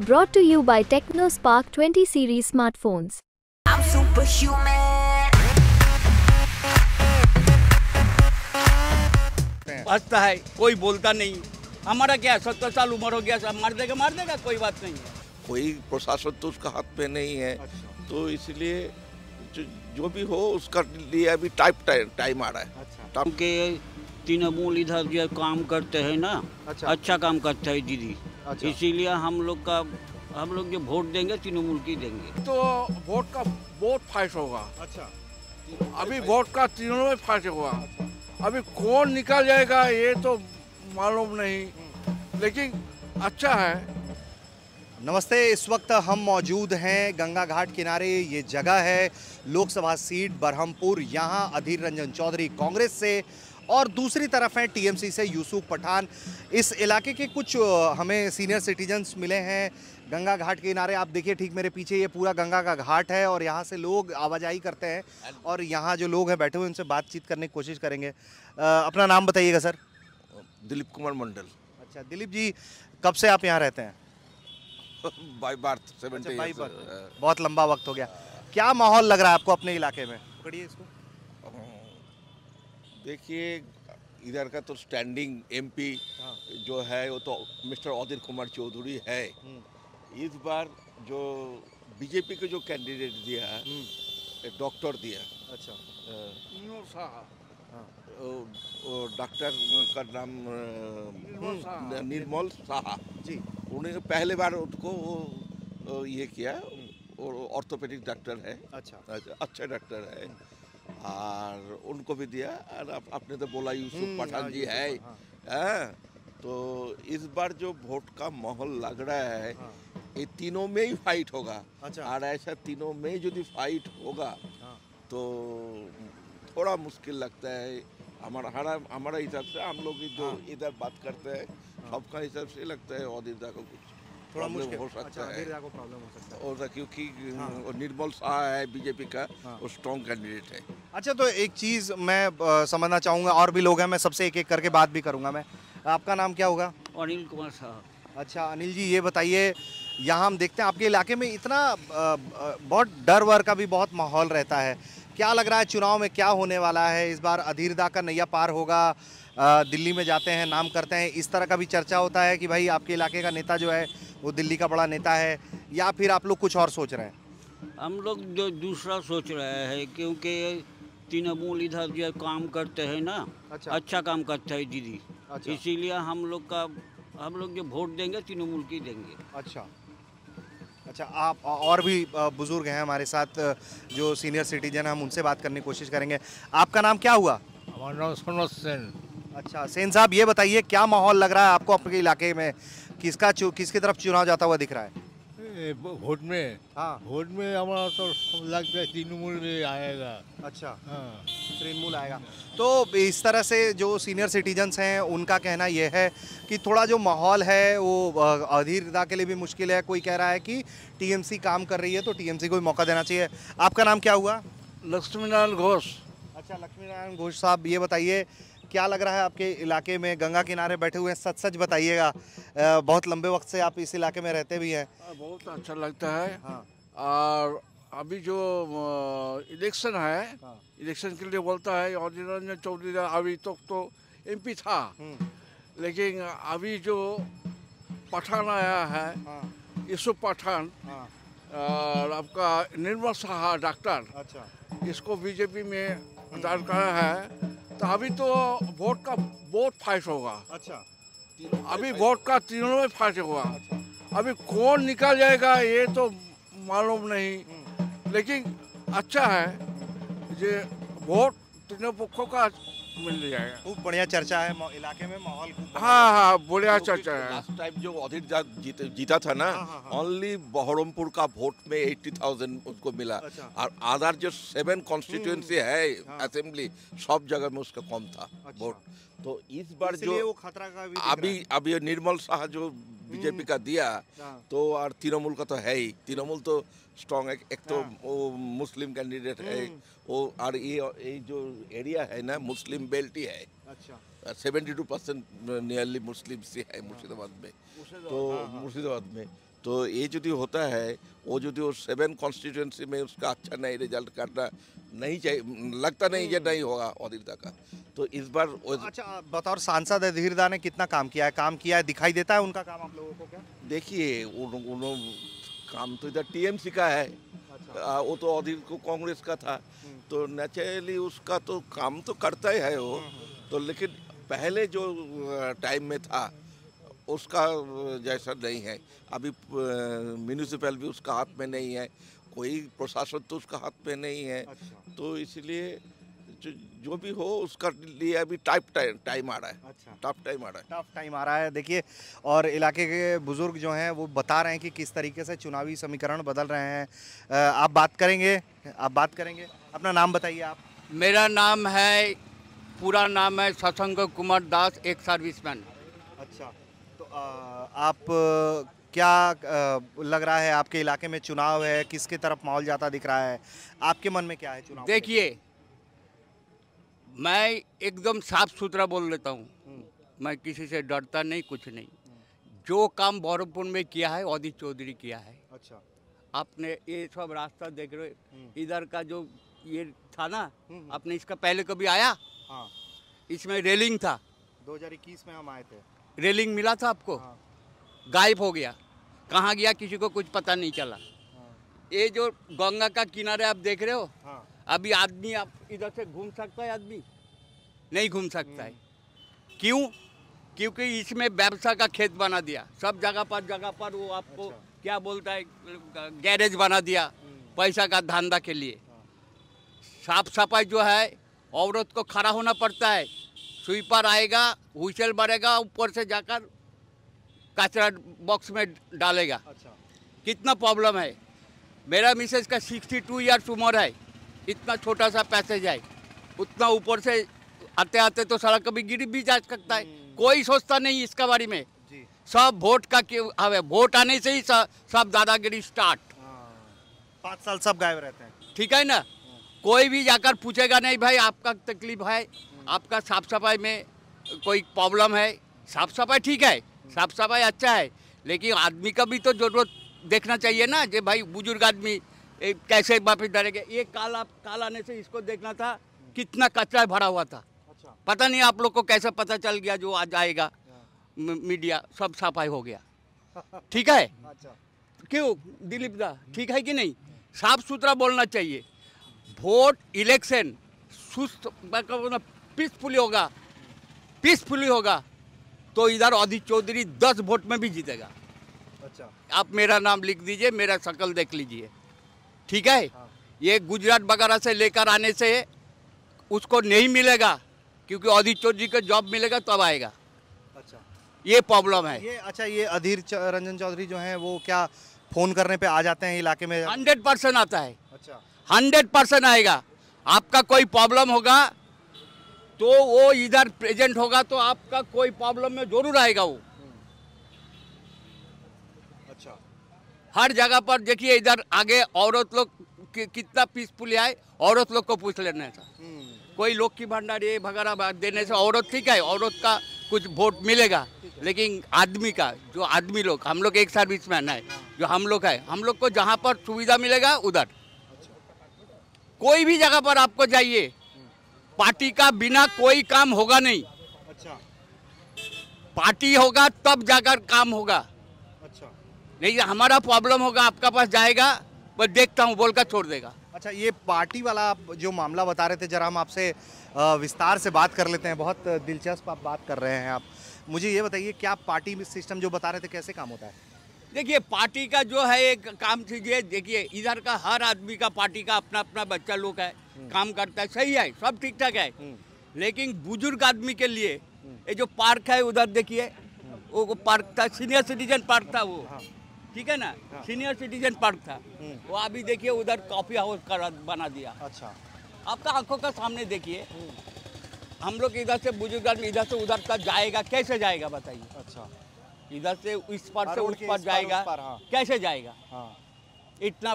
Brought to you by Techno Spark 20 Series Smartphones. I'm superhuman. हंसता है कोई, बोलता नहीं। हमारा क्या 70 साल उम्र हो गया, सब मार देगा, कोई बात नहीं है। कोई प्रशासन तो उसका हाथ पे नहीं है। अच्छा। तो इसलिए जो भी हो उसका लिए अभी टाइम आ रहा है। अच्छा। तृणमूल इधर जो काम करते हैं ना, अच्छा काम करते हैं दीदी। अच्छा। इसीलिए हम लोग जो वोट देंगे तृणमूल की देंगे, तो वोट का वोट फाइट होगा। अच्छा। अभी वोट का तृणमूल फाइट होगा। अच्छा। अभी कौन निकल जाएगा ये तो मालूम नहीं, लेकिन अच्छा है। नमस्ते, इस वक्त हम मौजूद हैं गंगा घाट किनारे। ये जगह है लोकसभा सीट बरहमपुर। यहाँ अधीर रंजन चौधरी कांग्रेस से और दूसरी तरफ है टीएमसी से यूसुफ पठान। इस इलाके के कुछ हमें सीनियर सिटीजन्स मिले हैं गंगा घाट के किनारे। आप देखिए ठीक मेरे पीछे ये पूरा गंगा का घाट है और यहाँ से लोग आवाजाही करते हैं और यहाँ जो लोग हैं बैठे हुए उनसे बातचीत करने की कोशिश करेंगे। अपना नाम बताइएगा सर। दिलीप कुमार मंडल। अच्छा दिलीप जी, कब से आप यहाँ रहते हैं? By birth. 70 बहुत लंबा वक्त हो गया। क्या माहौल लग रहा है आपको अपने इलाके में? पकड़िए इसको। देखिए इधर का तो स्टैंडिंग एमपी जो है वो तो मिस्टर आदिर कुमार चौधरी है। इस बार जो बीजेपी के जो कैंडिडेट दिया है, डॉक्टर दिया। अच्छा। निरमल साहा। डॉक्टर का नाम निर्मल साहा जी। उन्हें पहले बार उसको वो ये किया, और ऑर्थोपेडिक डॉक्टर है। अच्छा। अच्छा डॉक्टर है और उनको भी दिया। और आपने तो बोला यूसुफ पठान जी है। हाँ। तो इस बार जो वोट का माहौल लग रहा है, ये तीनों में ही फाइट होगा। अच्छा। और ऐसा तीनों में यदि फाइट होगा तो थोड़ा मुश्किल लगता है। हमारा हिसाब से हम लोग जो इधर बात करते हैं सबका हिसाब से लगता है और इधर को कुछ थोड़ा मुश्किल हो सकता है। अच्छा, प्रॉब्लम हो सकता है और क्योंकि निर्मल शाह है बीजेपी का, वो स्ट्रॉन्ग कैंडिडेट है। अच्छा, तो एक चीज़ मैं समझना चाहूँगा, और भी लोग हैं, मैं सबसे एक एक करके बात भी करूँगा। मैं आपका नाम क्या होगा? अनिल कुमार शाह। अच्छा अनिल जी, ये बताइए, यहाँ हम देखते हैं आपके इलाके में इतना बहुत डर वर का भी बहुत माहौल रहता है। क्या लग रहा है चुनाव में क्या होने वाला है इस बार? अधीर दा का नैया पार होगा, दिल्ली में जाते हैं, नाम करते हैं, इस तरह का भी चर्चा होता है कि भाई आपके इलाके का नेता जो है वो दिल्ली का बड़ा नेता है, या फिर आप लोग कुछ और सोच रहे हैं? हम लोग जो दूसरा सोच रहे हैं, क्योंकि तृणमूल इधर जो काम करते हैं ना। अच्छा। अच्छा काम करते हैं दीदी। अच्छा। इसीलिए हम लोग जो वोट देंगे तृणमूल की देंगे। अच्छा अच्छा। आप और भी बुजुर्ग हैं हमारे साथ जो सीनियर सिटीजन, हम उनसे बात करने की कोशिश करेंगे। आपका नाम क्या हुआ? हमारा नाम सोनोज सेन। अच्छा सेन साहब, ये बताइए क्या माहौल लग रहा है आपको अपने इलाके में? किसकी तरफ चुनाव जाता हुआ दिख रहा है वोट में? हाँ वोट में हमारा तो लगता है तृणमूल में आएगा। अच्छा। हाँ तृणमूल आएगा। तो इस तरह से जो सीनियर सिटीजन्स हैं उनका कहना यह है कि थोड़ा जो माहौल है वो अधीर दा के लिए भी मुश्किल है। कोई कह रहा है कि टीएमसी काम कर रही है तो टीएमसी को भी मौका देना चाहिए। आपका नाम क्या हुआ? लक्ष्मी नारायण घोष। अच्छा लक्ष्मी नारायण घोष साहब, ये बताइए क्या लग रहा है आपके इलाके में? गंगा किनारे बैठे हुए हैं, सच बताइएगा, बहुत लंबे वक्त से आप इस इलाके में रहते भी हैं। बहुत अच्छा लगता है। हाँ। और अभी जो इलेक्शन है, हाँ। इलेक्शन के लिए बोलता है अधीर रंजन चौधरी। अभी तक तो एमपी था, लेकिन अभी जो पठान आया है, हाँ। यूसुफ पठान, हाँ। और आपका निर्मल साहा डॉक्टर। अच्छा। इसको बीजेपी में डाल रहा है, तो अभी तो वोट का वोट फाइट होगा। अच्छा। अभी वोट का तीनों में फाइट होगा। अच्छा। अभी कौन निकल जाएगा ये तो मालूम नहीं, लेकिन अच्छा है ये वोट तीनों पक्षों का मिल जाएगा। खूब बढ़िया चर्चा है इलाके में, माहौल। हाँ बढ़िया चर्चा है। लास्ट टाइम जो अधीर जीता था ना, ओनली बहरमपुर का वोट में 80,000 उसको मिला। अच्छा। और आधार जो 7 कॉन्स्टिट्यूएंसी है असेंबली, सब जगह में उसका कम था वोट। अच्छा। तो इस बार जो वो खतरा का भी अभी निर्मल शाह जो बीजेपी का दिया, तो और तृणमूल का तो है ही। तृणमूल तो स्ट्रॉन्ग है। एक तो वो मुस्लिम कैंडिडेट है वो, और ये जो एरिया है ना मुस्लिम बेल्ट ही है। अच्छा। 72% नियरली मुस्लिम से है मुर्शिदाबाद में। तो मुर्शिदाबाद में तो ये यदि होता है वो यदि उस 7 कॉन्स्टिट्यूंसी में उसका अच्छा नहीं रिजल्ट करना नहीं चाहिए, लगता नहीं ये नहीं होगा अधीरदा का। तो इस बार अच्छा बतौर सांसद अधीरदा ने कितना काम किया है दिखाई देता है उनका काम आप लोगों को? क्या देखिए उन्होंने काम तो इधर टीएमसी का है, वो तो अधीर को कांग्रेस का था तो नेचुरली उसका तो काम तो करता ही है वो तो, लेकिन पहले जो टाइम में था उसका जैसा नहीं है। अभी म्यूनिसिपल भी उसका हाथ में नहीं है, कोई प्रशासन तो उसका हाथ में नहीं है। अच्छा। तो इसलिए जो भी हो उसका लिए अभी टाइम आ रहा है। अच्छा। टफ टाइम आ रहा है देखिए। और इलाके के बुजुर्ग जो हैं वो बता रहे हैं कि किस तरीके से चुनावी समीकरण बदल रहे हैं। आप बात करेंगे। अपना नाम बताइए आप। मेरा नाम है, पूरा नाम है सत्यांनंद कुमार दास, एक सर्विसमैन। अच्छा, तो आप क्या लग रहा है आपके इलाके में चुनाव है, किसके तरफ माहौल जाता दिख रहा है, आपके मन में क्या है चुनाव? देखिए मैं एकदम साफ सुथरा बोल लेता हूँ, मैं किसी से डरता नहीं, कुछ नहीं। जो काम बहरमपुर में किया है अधीर चौधरी किया है। अच्छा, आपने ये सब रास्ता देख रहे, इधर का जो ये था ना, आपने इसका पहले कभी आया? हाँ। इसमें रेलिंग था, 2021 में हम आए थे, रेलिंग मिला था आपको? हाँ। गायब हो गया, कहाँ गया किसी को कुछ पता नहीं चला। हाँ। ये जो गंगा का किनारे आप देख रहे हो। हाँ। अभी आदमी आप इधर से घूम सकता है, आदमी नहीं घूम सकता है। क्यों? क्योंकि इसमें व्यवसाय का खेत बना दिया, सब जगह पर वो आपको क्या बोलता है, गैरेज बना दिया पैसा का धंधा के लिए। साफ सफाई जो है औरत को खड़ा होना पड़ता है, स्वीपर आएगा, हुइसल भरेगा, ऊपर से जाकर कचरा बॉक्स में डालेगा। अच्छा। कितना प्रॉब्लम है। मेरा मिसेज का 62 ईयर्स उम्र है, इतना छोटा सा पैसेज है, उतना ऊपर से आते आते तो सड़क कभी गिर भी जा सकता है, कोई सोचता नहीं इसका बारे में। सब वोट का वोट आने से ही सब दादागिरी स्टार्ट। 5 साल सब गायब रहते हैं, ठीक है ना? कोई भी जाकर पूछेगा नहीं भाई आपका तकलीफ है, आपका साफ सफाई में कोई प्रॉब्लम है। साफ सफाई ठीक है, साफ सफाई अच्छा है, लेकिन आदमी का भी तो जरूरत देखना चाहिए ना, जो भाई बुजुर्ग आदमी कैसे वापस डालेंगे। ये काल आने से इसको देखना था कितना कचरा भरा हुआ था। अच्छा। पता नहीं आप लोग को कैसे पता चल गया, जो आज आएगा मीडिया सब सफाई हो गया। ठीक है। अच्छा। क्यों दिलीप दा, ठीक है कि नहीं? साफ सुथरा बोलना चाहिए। वोट इलेक्शन सुस्त पीसफुली होगा तो इधर अधीर चौधरी 10 वोट में भी जीतेगा। अच्छा। आप मेरा नाम लिख दीजिए, मेरा शकल देख लीजिए, ठीक है? हाँ। ये गुजरात वगैरह से लेकर आने से उसको नहीं मिलेगा, क्योंकि अधीर चौधरी को जॉब मिलेगा तब आएगा। अच्छा, ये प्रॉब्लम है ये। अच्छा, ये अधीर रंजन चौधरी जो हैं वो क्या फ़ोन करने पे आ जाते हैं इलाके में? 100% आता है। अच्छा, 100% आएगा। आपका कोई प्रॉब्लम होगा तो वो इधर प्रेजेंट होगा, तो आपका कोई प्रॉब्लम में जरूर आएगा वो। अच्छा, हर जगह पर देखिए, इधर आगे औरत लोग कितना पीसफुली आए, औरत लोग को पूछ लेना था। कोई लोग की भंडार ये वगैरह देने से औरत, ठीक है, औरत का कुछ वोट मिलेगा, लेकिन आदमी का, जो आदमी लोग, हम लोग एक सर्विसमैन है, जो हम लोग को जहाँ पर सुविधा मिलेगा उधर। कोई भी जगह पर आपको जाइए, पार्टी का बिना कोई काम होगा नहीं। अच्छा, पार्टी होगा तब जाकर काम होगा। अच्छा, नहीं हमारा प्रॉब्लम होगा, आपका पास जाएगा बस देखता हूँ बोलकर छोड़ देगा। अच्छा, ये पार्टी वाला आप जो मामला बता रहे थे, जरा हम आपसे विस्तार से बात कर लेते हैं, बहुत दिलचस्प आप बात कर रहे हैं। आप मुझे ये बताइए क्या पार्टी सिस्टम जो बता रहे थे कैसे काम होता है? देखिए पार्टी का जो है एक काम कीजिए, देखिए इधर का हर आदमी का पार्टी का अपना अपना बच्चा लोग है, काम करता है, सही है, सब ठीक ठाक है, लेकिन बुजुर्ग आदमी के लिए ये जो पार्क है उधर देखिए, वो पार्क था, सीनियर सिटीजन पार्क था वो, ठीक है ना? सीनियर सिटीजन पार्क था वो, अभी देखिए उधर कॉफी हाउस का बना दिया। अच्छा, आपका आंखों का सामने देखिए, हम लोग इधर से बुजुर्ग आदमी इधर से उधर तक जाएगा, कैसे जाएगा बताइए? अच्छा, इधर से इस पार से उस पार जाएगा, हाँ। कैसे जाएगा? हाँ। इतना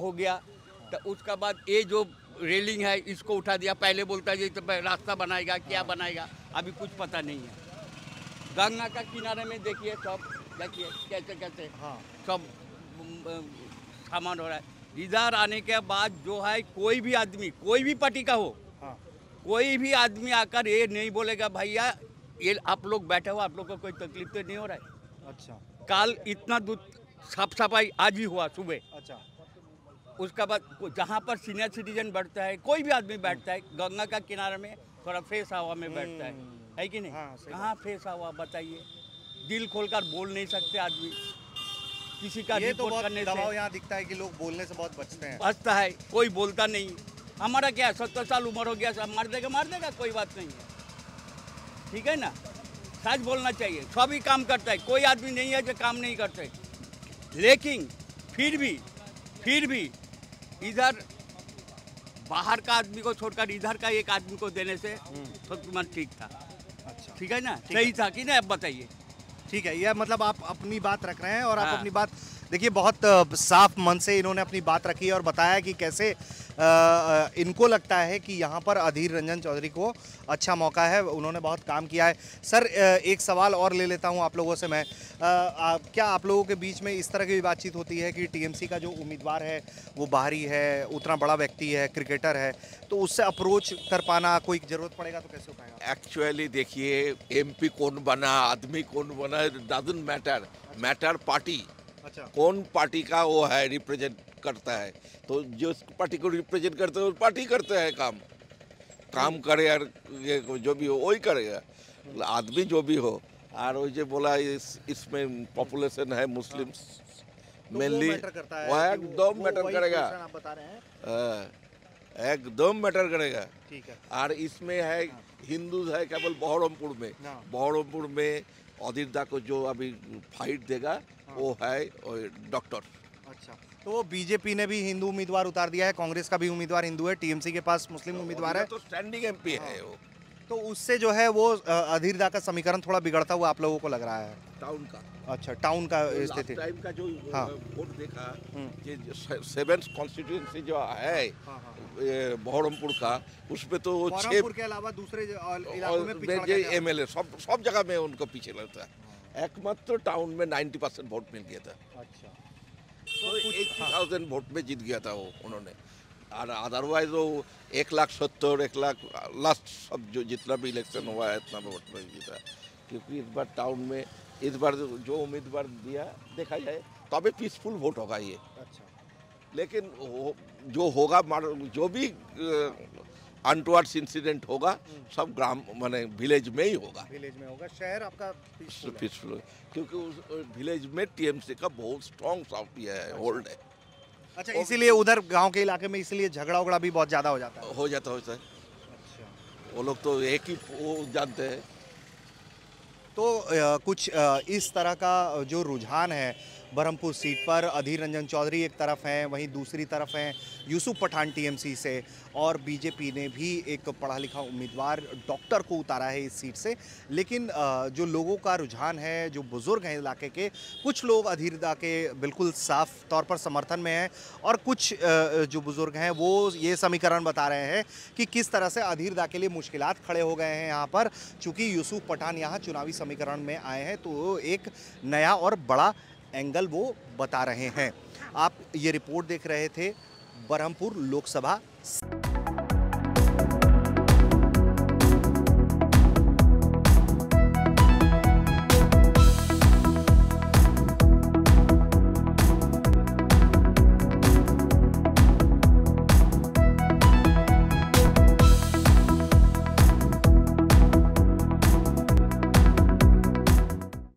हो गया। हाँ। तो उसका बाद ये जो रेलिंग है इसको उठा दिया, पहले बोलता है तो रास्ता बनाएगा, क्या बनाएगा, अभी कुछ पता नहीं है। गंगा का किनारे में देखिए सब कैसे कैसे हाँ सब सामान हो रहा है। इधर आने के बाद जो है कोई भी आदमी कोई भी पार्टी का हो हाँ। कोई भी आदमी आकर ये नहीं बोलेगा भैया ये आप लोग बैठे हो आप लोग को कोई तकलीफ तो नहीं हो रहा है। अच्छा काल इतना दूध साफ सफाई आज भी हुआ सुबह। अच्छा उसका बाद जहाँ पर सीनियर सिटीजन बैठता है कोई भी आदमी बैठता है गंगा का किनारे में थोड़ा फ्रेश हवा में बैठता है कि नहीं हाँ, कहाँ फ्रेश हवा बताइए। दिल खोलकर बोल नहीं सकते आदमी किसी का ये तो करने दबाव यहाँ दिखता है कि लोग बोलने से बहुत बचते हैं बचता है कोई बोलता नहीं। हमारा क्या 70 साल उम्र हो गया सब मार देगा कोई बात नहीं है ठीक है ना। सच बोलना चाहिए सभी काम करता है कोई आदमी नहीं है जो काम नहीं करता है। लेकिन फिर भी इधर बाहर का आदमी को छोड़कर इधर का एक आदमी को देने से तो ठीक था। अच्छा ठीक है ना सही था कि ना आप बताइए ठीक है। यह मतलब आप अपनी बात रख रहे हैं और आप अपनी बात देखिए बहुत साफ मन से इन्होंने अपनी बात रखी और बताया कि कैसे इनको लगता है कि यहाँ पर अधीर रंजन चौधरी को अच्छा मौका है उन्होंने बहुत काम किया है। सर एक सवाल और ले लेता हूँ आप लोगों से मैं क्या आप लोगों के बीच में इस तरह की बातचीत होती है कि टीएमसी का जो उम्मीदवार है वो बाहरी है उतना बड़ा व्यक्ति है क्रिकेटर है तो उससे अप्रोच कर पाना कोई ज़रूरत पड़ेगा तो कैसे हो पाएगा। एक्चुअली देखिए MP कौन बना आदमी कौन बना डजंट मैटर मैटर पार्टी। अच्छा कौन पार्टी का वो है रिप्रेजेंट करता है तो जो पार्टी को रिप्रेजेंट करते हैं उस पार्टी करते हैं काम करे यार जो भी हो वही करेगा आदमी जो भी हो। और वो जो बोला इसमें पॉपुलेशन है मुस्लिम मेनली वह एकदम मैटर करेगा एकदम मैटर करेगा ठीक है। और इसमें है हिंदू है केवल बहरमपुर में अधीरदा को जो अभी फाइट देगा वो है डॉक्टर। अच्छा तो वो बीजेपी ने भी हिंदू उम्मीदवार उतार दिया है कांग्रेस का भी उम्मीदवार हिंदू है टीएमसी के पास मुस्लिम तो उम्मीदवार है तो स्टैंडिंग MP है वो तो उससे जो है वो अधीरदा का समीकरण थोड़ा बिगड़ता हुआ आप लोगों को लग रहा है टाउन का। अच्छा टाउन का स्थिति टाइम का जो वोट देखा सेवेंथ कॉन्स्टिट्यूएंसी जो है बहरमपुर का उसमें तो के अलावा दूसरे इलाकों में MLA सब जगह में उनको पीछे लगता है एकमात्र टाउन में 90% वोट मिल गया था। अच्छा तो 80,000 वोट में जीत गया था वो उन्होंने और अदरवाइज वो 1,70,000 1 लाख लास्ट सब जो जितना भी इलेक्शन हुआ है इतना वोट में जीता क्योंकि इस बार टाउन में इस बार जो उम्मीदवार दिया देखा जाए तो अभी पीसफुल वोट होगा ये। अच्छा लेकिन जो होगा जो भी अनटुवर्ड इंसिडेंट होगा सब ग्राम माने विलेज में ही होगा शहर आपका पीसफुल क्योंकि उस विलेज में TMC का बहुत स्ट्रॉन्ग साउथ है होल्ड है। अच्छा इसीलिए उधर गांव के इलाके में इसलिए झगड़ा उगड़ा भी बहुत ज़्यादा हो जाता है। अच्छा वो लोग तो एक ही वो जानते हैं तो कुछ इस तरह का जो रुझान है बरहमपुर सीट पर अधीर रंजन चौधरी एक तरफ हैं वहीं दूसरी तरफ हैं यूसुफ पठान TMC से और बीजेपी ने भी एक पढ़ा लिखा उम्मीदवार डॉक्टर को उतारा है इस सीट से। लेकिन जो लोगों का रुझान है जो बुज़ुर्ग हैं इलाके के कुछ लोग अधीरदा के बिल्कुल साफ तौर पर समर्थन में हैं और कुछ जो बुज़ुर्ग हैं वो ये समीकरण बता रहे हैं कि किस तरह से अधीरदा के लिए मुश्किल खड़े हो गए हैं यहाँ पर चूँकि यूसुफ पठान यहाँ चुनावी समीकरण में आए हैं तो एक नया और बड़ा एंगल वो बता रहे हैं। आप ये रिपोर्ट देख रहे थे बरहमपुर लोकसभा।